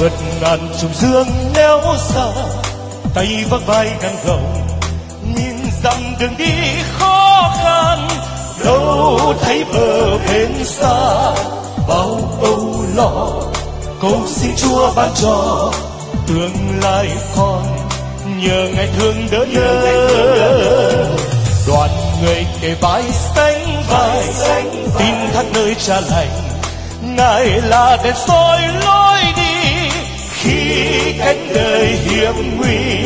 vượt ngàn trùng dương neo xa, tay vác vai gắng gồng, nhìn dặm đường đi khó khăn. Đâu thấy bờ bên xa bao âu lo, cầu xin Chúa ban cho tương lai con nhờ Ngài thương đỡ nhớ. Đoàn người kề vai sánh vai, tin thác nơi Cha lành, Ngài là đèn soi lối đi khi cánh đời hiểm nguy.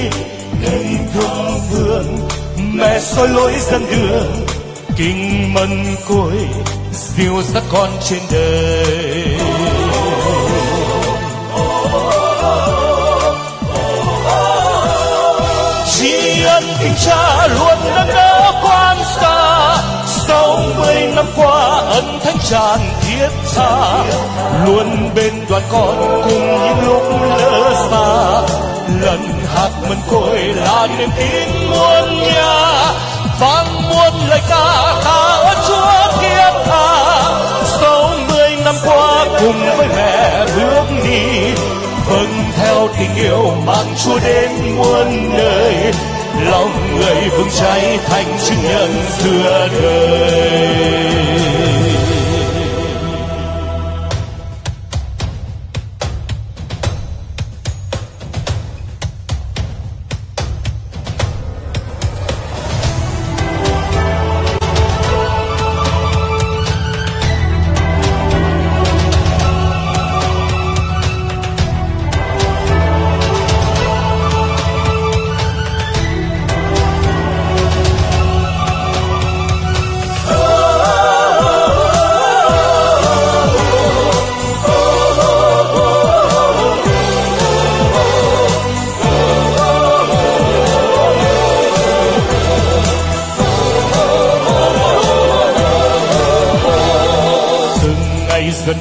Nơi thương thương mẹ soi lối dẫn đường, kính mẫn côi dìu dắt con trên đời. Tri ân kính Cha luôn nâng đỡ con xa, 60 năm qua ân thánh tràn thiết tha, luôn bên đoàn con cùng những lúc lỡ xa. Lần hạt mân côi là niềm tin muôn nhà, vang muôn lời ca tạ ơn Chúa thiết tha. 60 năm qua cùng với mẹ bước đi, vâng theo tình yêu mang Chúa đến muôn nơi, lòng người vững cháy thành chứng nhận xưa đời.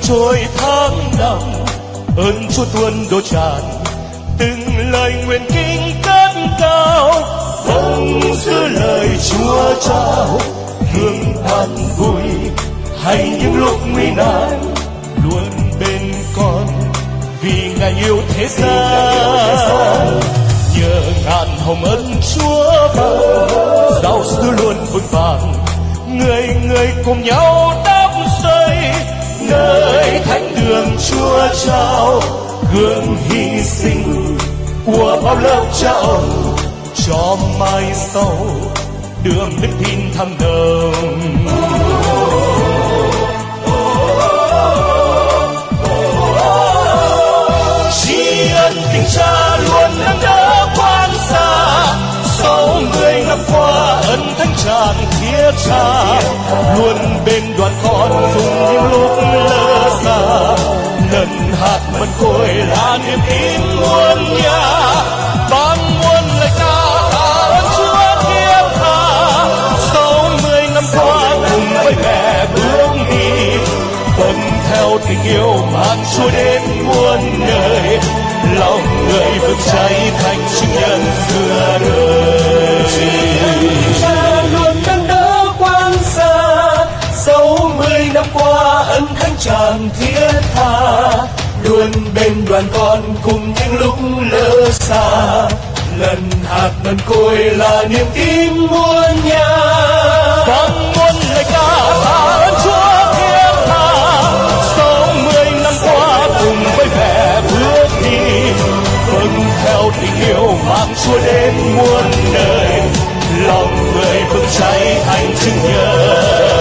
Trôi tháng năm ơn Chúa tuôn đổ tràn, từng lời nguyện kinh cất cao, vâng giữ lời Chúa trao thương an vui hay những lúc nguy nan, luôn bên con vì Ngài yêu thế gian. Nhờ ngàn hồng ân Chúa ban, giáo xứ luôn vững vàng, người người cùng nhau đắp xây. Nơi thánh đường Chúa trao gương hy sinh của bao lớp cha ông, cho mai sau đường đức tin thăng đồng. Tri ân kính Cha luôn nâng đỡ quan xa, 60 năm qua ân thánh tràn thiết tha, luôn bên đoàn con cùng những lúc lỡ xa. Lần hạt mân côi là niềm tin muôn nhà, vang muôn lời ca tạ ơn Chúa thiết tha. 60 năm qua cùng với mẹ bước đi, vâng theo tình yêu mang Chúa đến muôn nơi, lòng người vững cháy thành chứng nhân xưa đời. Tri ân Cha luôn nâng đỡ quang xa, 60 năm qua ân thánh tràn thiết tha, luôn bên đoàn con cùng những lúc lỡ xa. Lần hạt mân côi là niềm tin muôn nhà, vang muôn lời ca tạ ơn Chúa thiết tha. 60 năm qua cùng với mẹ bước đi, vâng theo tình yêu mang Chúa đến muôn đời, lòng người vững cháy thành chứng nhân.